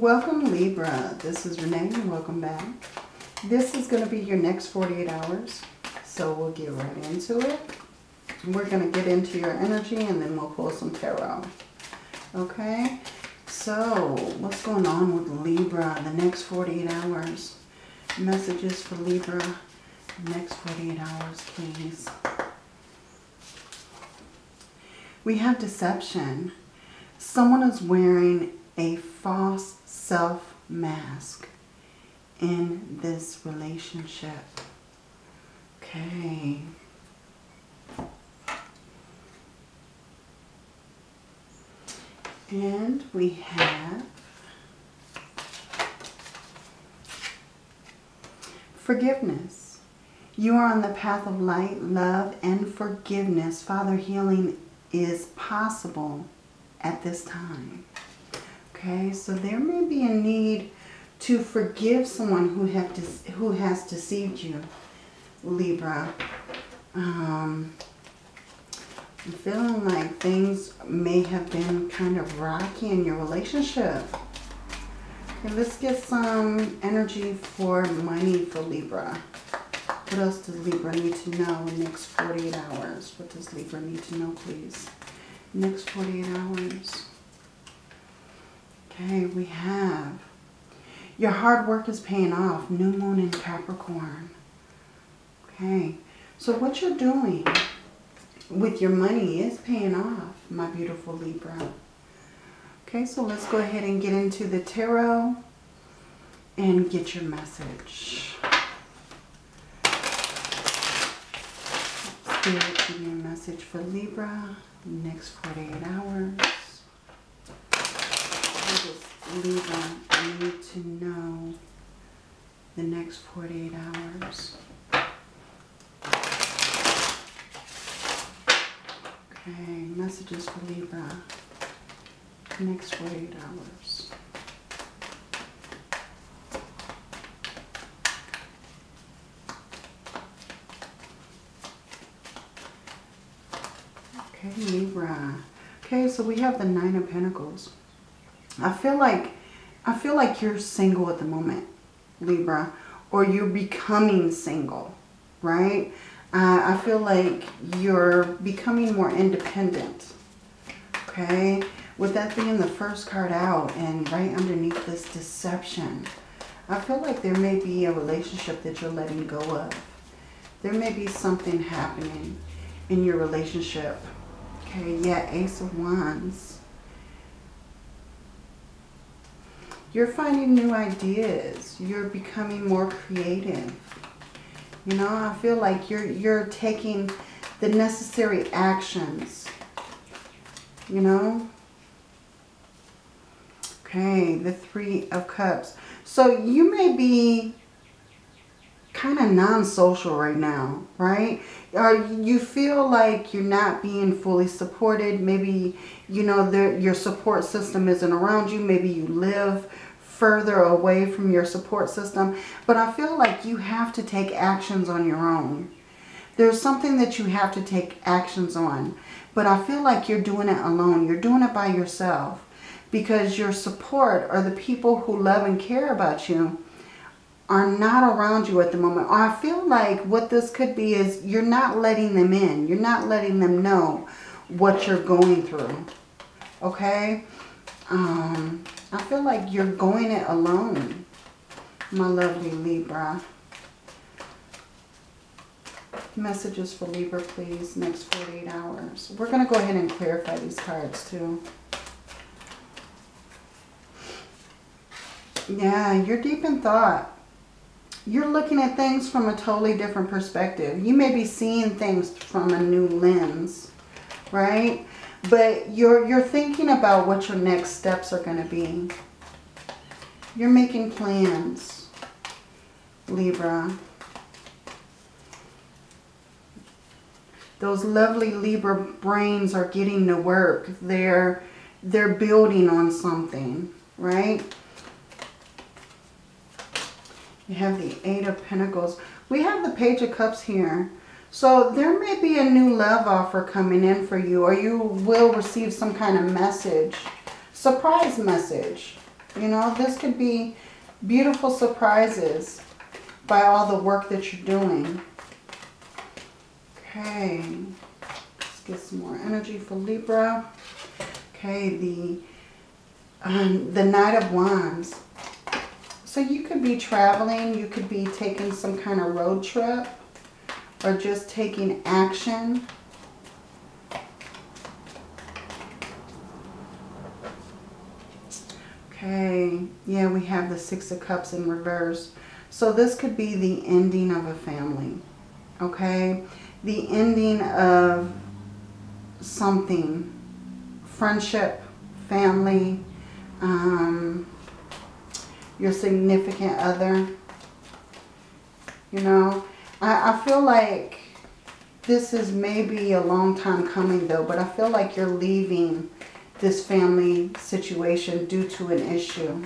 Welcome Libra, this is Renee and welcome back. This is going to be your next 48 hours, so we'll get right into it. We're going to get into your energy and then we'll pull some tarot. Okay, so what's going on with Libra the next 48 hours? Messages for Libra next 48 hours, please. We have deception. Someone is wearing a false self mask in this relationship. Okay. And we have forgiveness. You are on the path of light, love, and forgiveness. Father, healing is possible at this time. Okay, so there may be a need to forgive someone who has deceived you, Libra. I'm feeling like things may have been kind of rocky in your relationship. Okay, let's get some energy for money for Libra. What else does Libra need to know in the next 48 hours? What does Libra need to know, please? Next 48 hours. Okay, we have your hard work is paying off. New moon in Capricorn. Okay, so what you're doing with your money is paying off, my beautiful Libra. Okay, so let's go ahead and get into the tarot and get your message. Let's get your message for Libra, next 48 hours. What does Libra need to know the next 48 hours? Okay, messages for Libra, next 48 hours. Okay, Libra. Okay, so we have the Nine of Pentacles. I feel like you're single at the moment, Libra, or you're becoming single, right? I feel like you're becoming more independent, okay? With that being the first card out and right underneath this deception, I feel like there may be a relationship that you're letting go of. There may be something happening in your relationship, okay? Yeah, Ace of Wands. You're finding new ideas. You're becoming more creative. You know, I feel like you're taking the necessary actions, you know? Okay, the Three of Cups. So you may be kind of non-social right now, right? Or you feel like you're not being fully supported. Maybe, you know, your support system isn't around you. Maybe you live further away from your support system, but I feel like you have to take actions on your own. There's something that you have to take actions on, but I feel like you're doing it alone. You're doing it by yourself because your support or the people who love and care about you are not around you at the moment. Or I feel like what this could be is you're not letting them in. You're not letting them know what you're going through. Okay? I feel like you're going it alone, my lovely Libra. Messages for Libra, please, next 48 hours. We're going to go ahead and clarify these cards, too. Yeah, you're deep in thought. You're looking at things from a totally different perspective. You may be seeing things from a new lens, right? But you're thinking about what your next steps are going to be. You're making plans, Libra. Those lovely Libra brains are getting to work. They're building on something, right? You have the Eight of Pentacles. We have the Page of Cups here. So there may be a new love offer coming in for you, or you will receive some kind of message, surprise message, You know, this could be beautiful surprises by all the work that you're doing. Okay, let's get some more energy for Libra. Okay, the Knight of Wands. So you could be traveling, you could be taking some kind of road trip, or just taking action. Okay, yeah, we have the Six of Cups in reverse. So this could be the ending of a family, okay? The ending of something, friendship, family, your significant other, you know? I feel like this is maybe a long time coming though, but I feel like you're leaving this family situation due to an issue,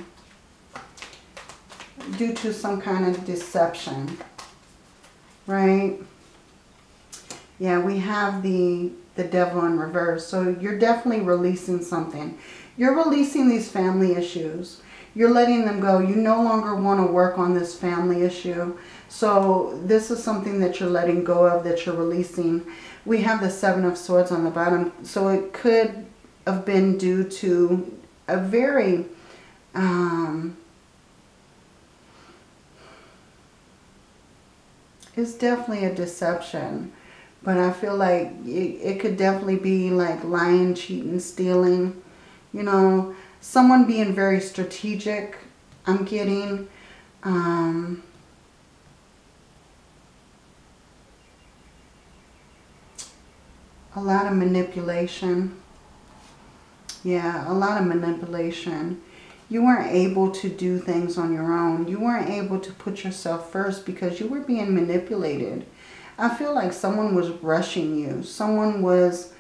due to some kind of deception, right? Yeah, we have the Devil in reverse, so you're definitely releasing something. You're releasing these family issues. You're letting them go. You no longer want to work on this family issue. So this is something that you're letting go of, that you're releasing. We have the Seven of Swords on the bottom. So it could have been due to a very it's definitely a deception. But I feel like it could definitely be like lying, cheating, stealing. You know, someone being very strategic, I'm getting. A lot of manipulation. Yeah, a lot of manipulation. You weren't able to do things on your own. You weren't able to put yourself first because you were being manipulated. I feel like someone was rushing you. Someone was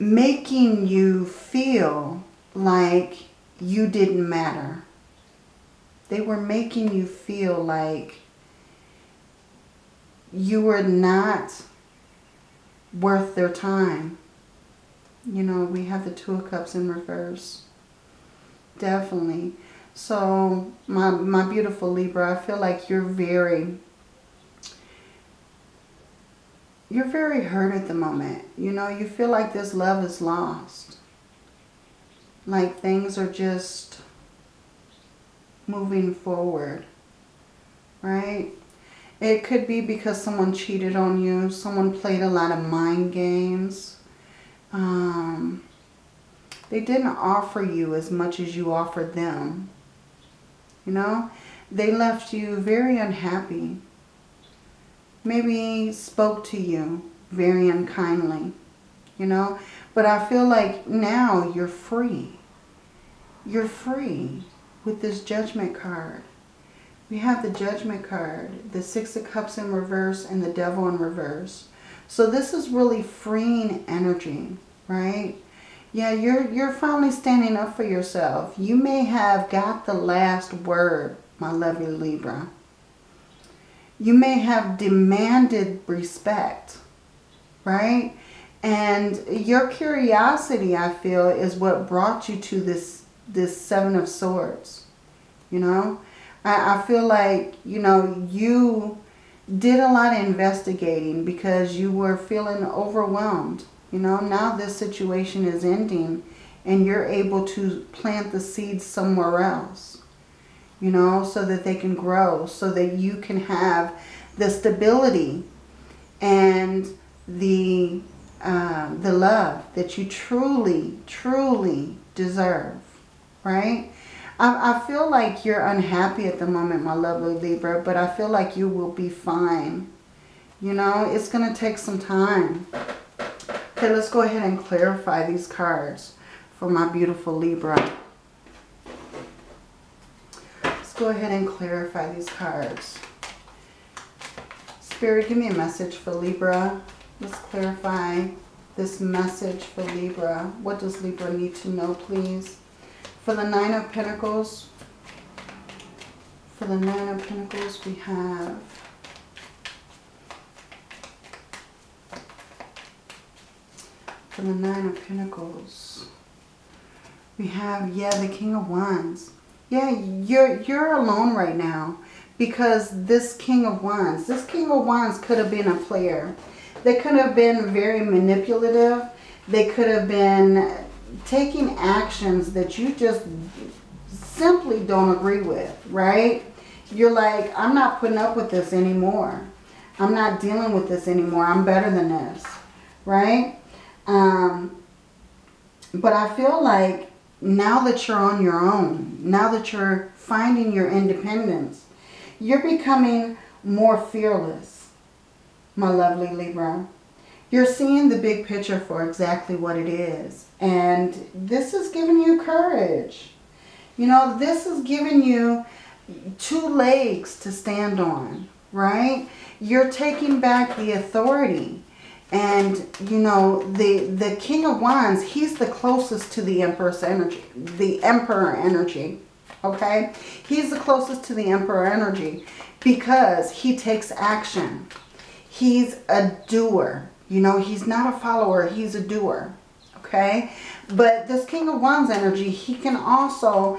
making you feel like you didn't matter. They were making you feel like you were not worth their time. You know, we have the Two of Cups in reverse. Definitely. So, my beautiful Libra, I feel like you're very hurt at the moment. You know, you feel like this love is lost. Like things are just moving forward, right? It could be because someone cheated on you. Someone played a lot of mind games. They didn't offer you as much as you offered them. You know, they left you very unhappy. Maybe spoke to you very unkindly, you know. But I feel like now you're free. You're free with this Judgment card. We have the Judgment card, the Six of Cups in reverse, and the Devil in reverse. So this is really freeing energy, right? Yeah, you're finally standing up for yourself. You may have got the last word, my lovely Libra. You may have demanded respect, right? And your curiosity, I feel, is what brought you to this Seven of Swords, you know? I feel like, you know, you did a lot of investigating because you were feeling overwhelmed, you know? Now this situation is ending and you're able to plant the seeds somewhere else. You know, so that they can grow, so that you can have the stability and the love that you truly, truly deserve, right? I feel like you're unhappy at the moment, my lovely Libra, but I feel like you will be fine. You know, it's going to take some time. Okay, let's go ahead and clarify these cards for my beautiful Libra. Go ahead and clarify these cards. Spirit, give me a message for Libra. Let's clarify this message for Libra. What does Libra need to know, please? For the Nine of Pentacles, we have We have, yeah, the King of Wands. Yeah, you're alone right now because this King of Wands could have been a player. They could have been very manipulative. They could have been taking actions that you just simply don't agree with, right? You're like, I'm not putting up with this anymore. I'm not dealing with this anymore. I'm better than this, right? But I feel like now that you're on your own, now that you're finding your independence, you're becoming more fearless, my lovely Libra. You're seeing the big picture for exactly what it is. And this is giving you courage. You know, this is giving you two legs to stand on, right? You're taking back the authority. And, you know, the King of Wands, he's the closest to the Empress energy, the Emperor energy, okay? He's the closest to the Emperor energy because he takes action. He's a doer. You know, he's not a follower, he's a doer, okay? But this King of Wands energy, he can also,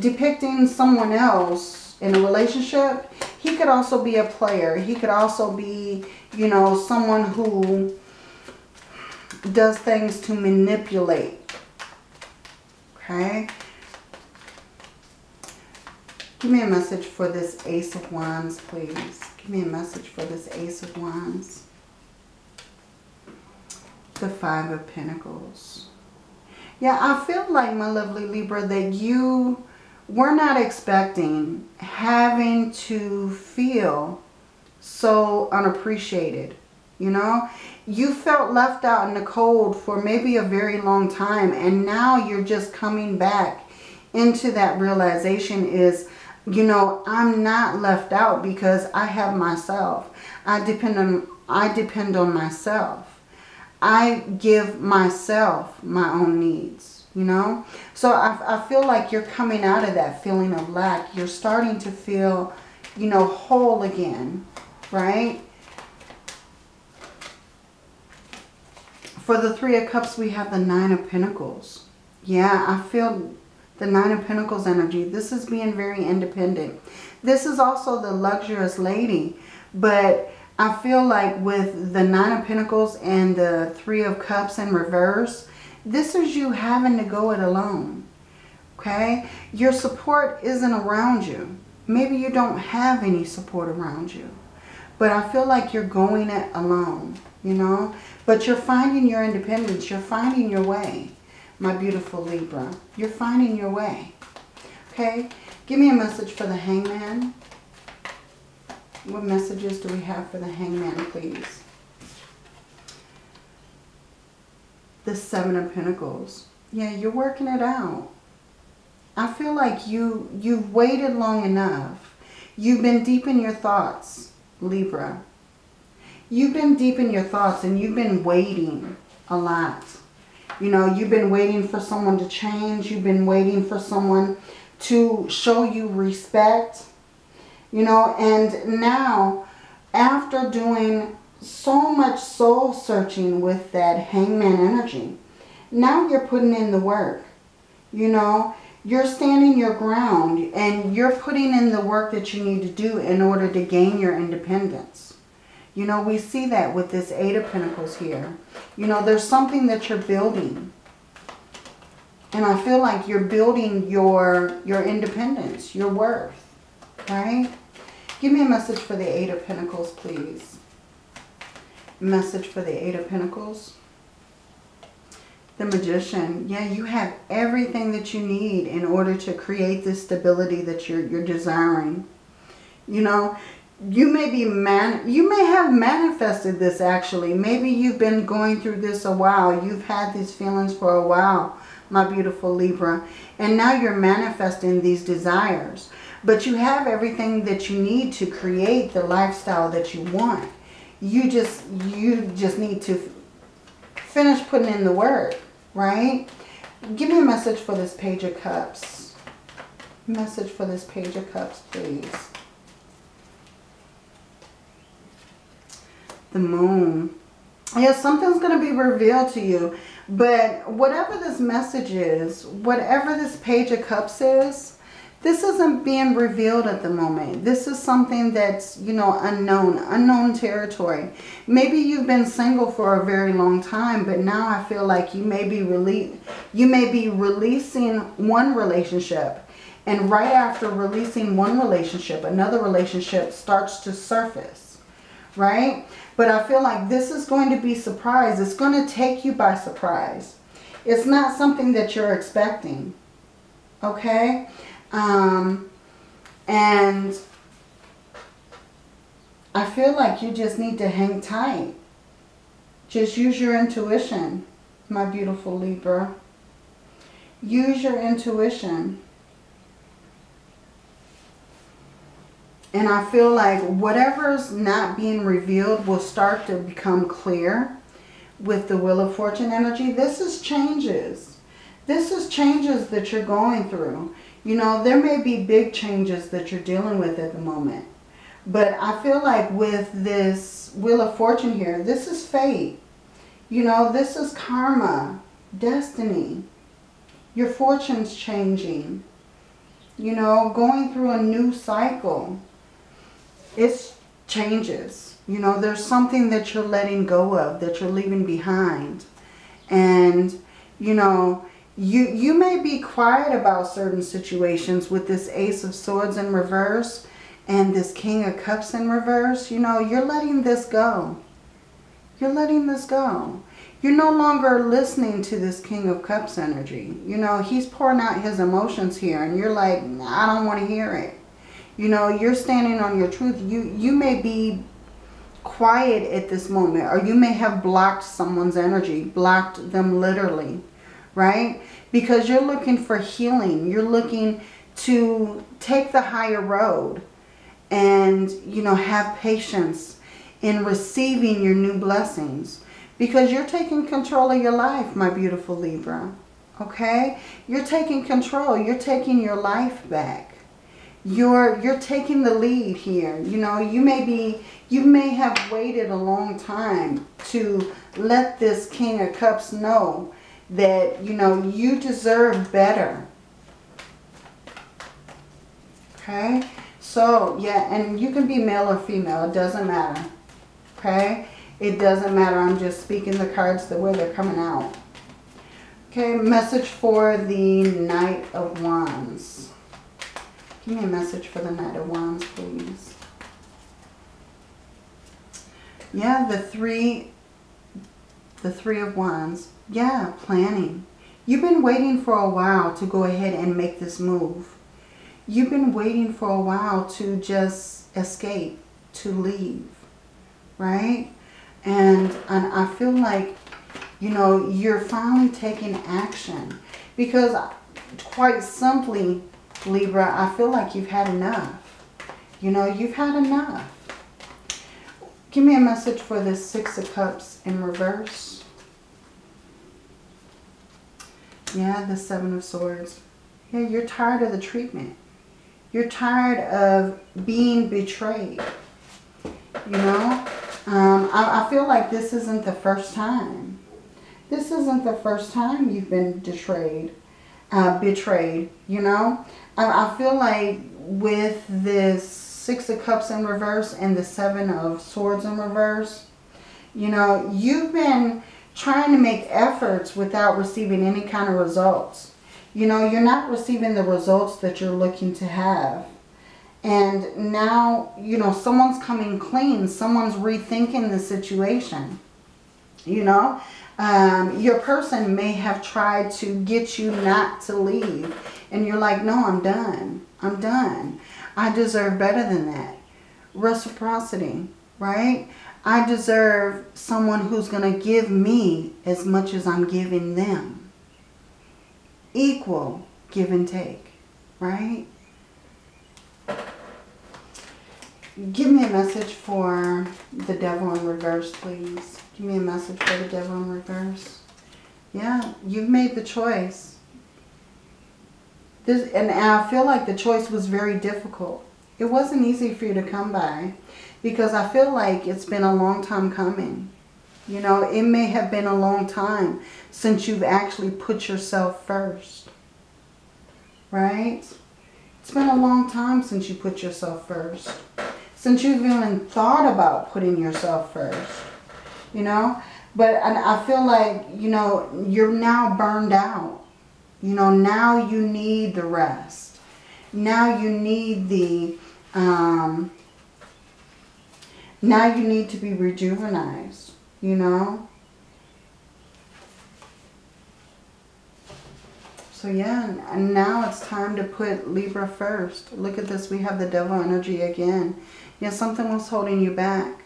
depicting someone else in a relationship, he could also be a player. He could also be, you know, someone who does things to manipulate, okay? Give me a message for this Ace of Wands, please. Give me a message for this Ace of Wands. The Five of Pentacles. Yeah, I feel like, my lovely Libra, that you were not expecting having to feel so unappreciated. You know, you felt left out in the cold for maybe a very long time, and now you're just coming back into that realization is, you know, I'm not left out because I have myself. I depend on myself. I give myself my own needs, you know? So I feel like you're coming out of that feeling of lack. You're starting to feel, you know, whole again, right? For the Three of Cups, we have the Nine of Pentacles. Yeah, I feel the Nine of Pentacles energy. This is being very independent. This is also the luxurious lady, but I feel like with the Nine of Pentacles and the Three of Cups in reverse, this is you having to go it alone, okay? Your support isn't around you. Maybe you don't have any support around you, but I feel like you're going it alone, you know? But you're finding your independence. You're finding your way, my beautiful Libra. You're finding your way, okay? Give me a message for the Hangman. What messages do we have for the Hangman, please? The Seven of Pentacles. Yeah, you're working it out. I feel like you've waited long enough. You've been deep in your thoughts, Libra. You've been deep in your thoughts and you've been waiting a lot. You know, you've been waiting for someone to change. You've been waiting for someone to show you respect. You know, and now, after doing so much soul searching with that Hangman energy, now you're putting in the work. You know, you're standing your ground and you're putting in the work that you need to do in order to gain your independence. You know, we see that with this Eight of Pentacles here. You know, there's something that you're building. And I feel like you're building your independence, your worth, right? Give me a message for the Eight of Pentacles, please. Message for the Eight of Pentacles. The Magician. Yeah, you have everything that you need in order to create this stability that you're desiring. You know, you may have manifested this actually. Maybe you've been going through this a while. You've had these feelings for a while, my beautiful Libra. And now you're manifesting these desires. But you have everything that you need to create the lifestyle that you want. You just need to finish putting in the work, right? Give me a message for this Page of Cups. Message for this Page of Cups, please. The Moon. Yeah, something's going to be revealed to you. But whatever this message is, whatever this Page of Cups is, this isn't being revealed at the moment. This is something that's, you know, unknown territory. Maybe you've been single for a very long time, but now I feel like you may be releasing one relationship, and right after releasing one relationship, another relationship starts to surface, right? But I feel like this is going to be surprise. It's going to take you by surprise. It's not something that you're expecting, okay? And I feel like you just need to hang tight. Just use your intuition, my beautiful Libra. Use your intuition. And I feel like whatever's not being revealed will start to become clear with the Wheel of Fortune energy. This is changes. This is changes that you're going through. You know, there may be big changes that you're dealing with at the moment. But I feel like with this Wheel of Fortune here, this is fate. You know, this is karma, destiny. Your fortune's changing. You know, going through a new cycle. It's changes. You know, there's something that you're letting go of, that you're leaving behind. And, you know, You may be quiet about certain situations with this Ace of Swords in reverse and this King of Cups in reverse. You know, you're letting this go. You're letting this go. You're no longer listening to this King of Cups energy. You know, he's pouring out his emotions here and you're like, I don't want to hear it. You know, you're standing on your truth. You may be quiet at this moment, or you may have blocked someone's energy, blocked them literally. Right? Because you're looking for healing. You're looking to take the higher road and, you know, have patience in receiving your new blessings. Because you're taking control of your life, my beautiful Libra. Okay? You're taking control. You're taking your life back. You're taking the lead here. You know, you may have waited a long time to let this King of Cups know that, you know, you deserve better. Okay? So, yeah, and you can be male or female. It doesn't matter. Okay? It doesn't matter. I'm just speaking the cards the way they're coming out. Okay, message for the Knight of Wands. Give me a message for the Knight of Wands, please. Yeah, the Three of Wands. Yeah, planning. You've been waiting for a while to go ahead and make this move. You've been waiting for a while to just escape, to leave, right? And I feel like, you know, you're finally taking action. Because quite simply, Libra, I feel like you've had enough. You know, you've had enough. Give me a message for this Six of Cups in reverse. Yeah, the Seven of Swords. Yeah, you're tired of the treatment. You're tired of being betrayed. You know, I feel like this isn't the first time. This isn't the first time you've been betrayed. You know, I feel like with this Six of Cups in reverse and the Seven of Swords in reverse, you know, you've been trying to make efforts without receiving any kind of results. You know, you're not receiving the results that you're looking to have. And now, you know, someone's coming clean. Someone's rethinking the situation. You know, your person may have tried to get you not to leave. And you're like, no, I'm done. I'm done. I deserve better than that. Reciprocity, right? I deserve someone who's going to give me as much as I'm giving them. Equal give and take, right? Give me a message for the Devil in reverse, please. Give me a message for the Devil in reverse. Yeah, you've made the choice. And I feel like the choice was very difficult. It wasn't easy for you to come by. Because I feel like it's been a long time coming. You know, it may have been a long time since you've actually put yourself first, right? It's been a long time since you put yourself first, since you've even thought about putting yourself first, you know? But I feel like, you know, you're now burned out. You know, now you need the rest. Now you need the, now you need to be rejuvenized, you know? So yeah, and now it's time to put Libra first. Look at this, we have the devil energy again. Yeah, something was holding you back,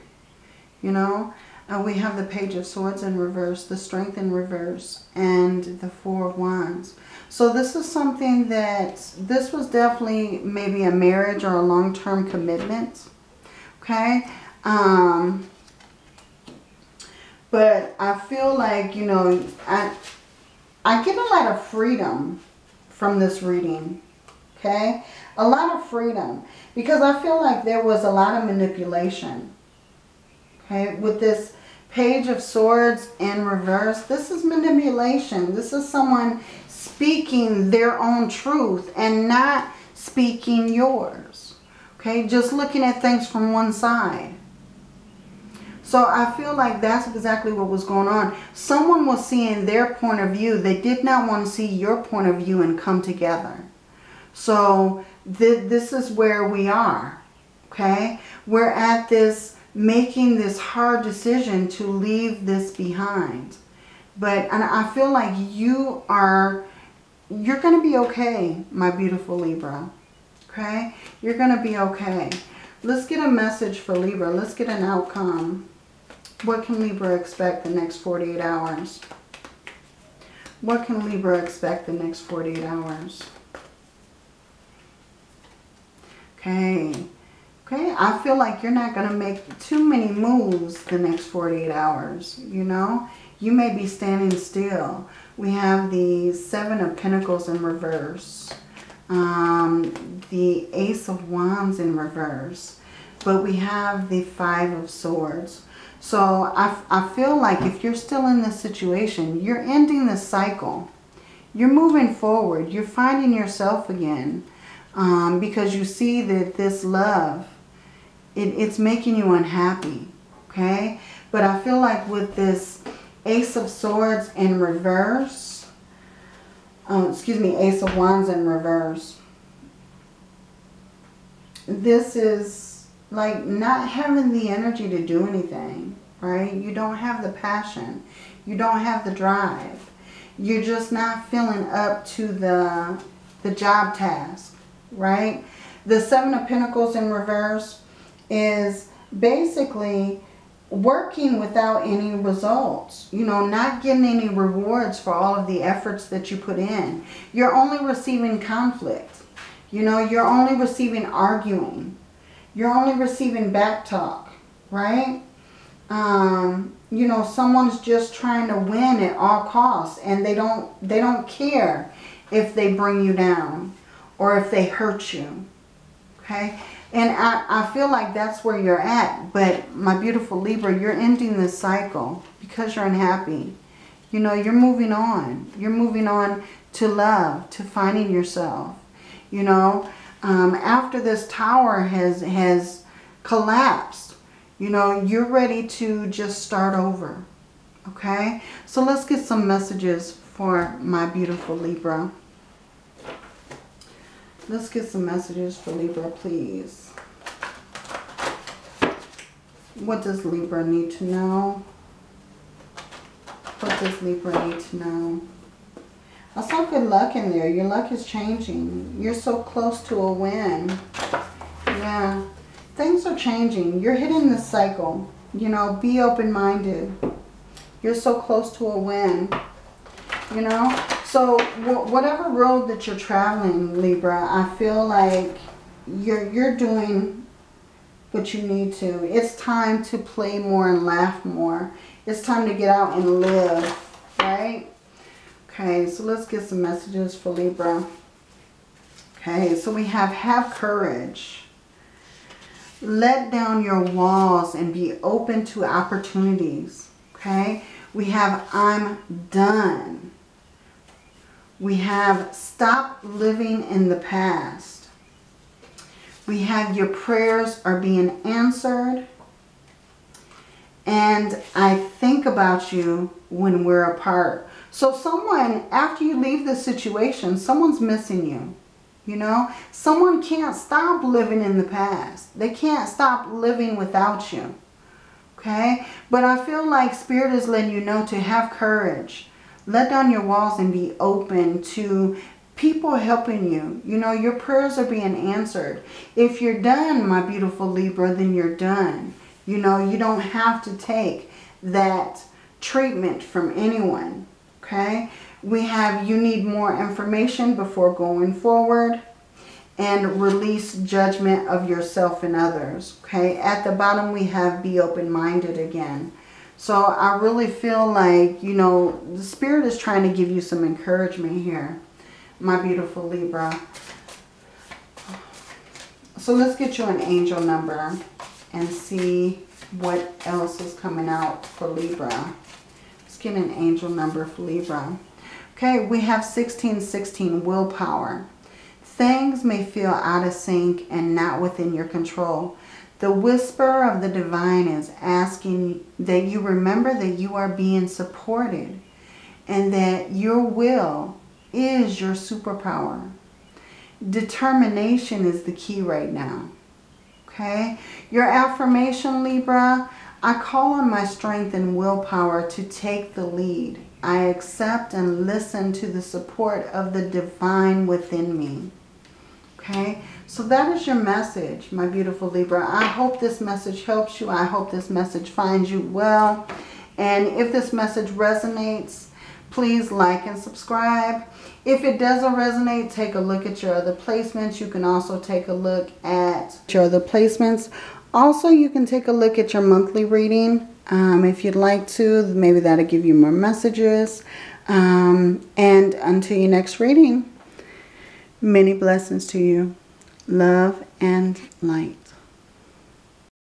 you know? We have the Page of Swords in reverse, the Strength in reverse, and the Four of Wands. So this is something that, this was definitely maybe a marriage or a long-term commitment, okay? But I feel like, you know, I get a lot of freedom from this reading, okay? A lot of freedom, because I feel like there was a lot of manipulation. Okay, with this Page of Swords in reverse, this is manipulation. This is someone speaking their own truth and not speaking yours. Okay, just looking at things from one side. So I feel like that's exactly what was going on. Someone was seeing their point of view. They did not want to see your point of view and come together. So this is where we are. Okay, we're at this, making this hard decision to leave this behind. But and I feel like you're going to be okay, my beautiful Libra. Okay? You're going to be okay. Let's get a message for Libra. Let's get an outcome. What can Libra expect the next 48 hours? What can Libra expect the next 48 hours? Okay. Okay, I feel like you're not going to make too many moves the next 48 hours, you know? You may be standing still. We have the Seven of Pentacles in reverse. The Ace of Wands in reverse. But we have the Five of Swords. So I feel like if you're still in this situation, you're ending this cycle. You're moving forward. You're finding yourself again. Because you see that this love, it's making you unhappy, okay? But I feel like with this Ace of Swords in reverse, excuse me, Ace of Wands in reverse, this is like not having the energy to do anything, right? You don't have the passion. You don't have the drive. You're just not feeling up to the job task, right? The Seven of Pentacles in reverse is basically working without any results, you know, not getting any rewards for all of the efforts that you put in. You're only receiving conflict, you know, you're only receiving arguing, you're only receiving backtalk, right? You know, someone's just trying to win at all costs, and they don't care if they bring you down or if they hurt you, okay? And I feel like that's where you're at. But my beautiful Libra, you're ending this cycle because you're unhappy. You know, you're moving on. You're moving on to love, to finding yourself. You know, after this tower has collapsed, you know, you're ready to just start over, okay? So let's get some messages for my beautiful Libra. Let's get some messages for Libra, please. What does Libra need to know? What does Libra need to know? I saw good luck in there. Your luck is changing. You're so close to a win. Yeah. Things are changing. You're hitting this cycle. You know, be open-minded. You're so close to a win. You know? So whatever road that you're traveling, Libra, I feel like you're doing what you need to. It's time to play more and laugh more. It's time to get out and live, right? Okay, so let's get some messages for Libra. Okay, so we have courage. Let down your walls and be open to opportunities. Okay, we have I'm done. We have stop living in the past. We have your prayers are being answered. And I think about you when we're apart. So someone, after you leave this situation, someone's missing you. You know, someone can't stop living in the past. They can't stop living without you. Okay, but I feel like Spirit is letting you know to have courage. Let down your walls and be open to people helping you. You know, your prayers are being answered. If you're done, my beautiful Libra, then you're done. You know, you don't have to take that treatment from anyone. Okay, we have you need more information before going forward and release judgment of yourself and others. Okay, at the bottom we have be open-minded again. So I really feel like, you know, the Spirit is trying to give you some encouragement here, my beautiful Libra. So let's get you an angel number and see what else is coming out for Libra. Let's get an angel number for Libra. Okay, we have 1616, willpower. Things may feel out of sync and not within your control. The whisper of the divine is asking that you remember that you are being supported and that your will is your superpower. Determination is the key right now. Okay, your affirmation, Libra, I call on my strength and willpower to take the lead. I accept and listen to the support of the divine within me. Okay, so that is your message, my beautiful Libra. I hope this message helps you. I hope this message finds you well. And if this message resonates, please like and subscribe. If it doesn't resonate, take a look at your other placements. You can also take a look at your other placements. Also, you can take a look at your monthly reading if you'd like to. Maybe that'll give you more messages. And until your next reading, many blessings to you. Love and light.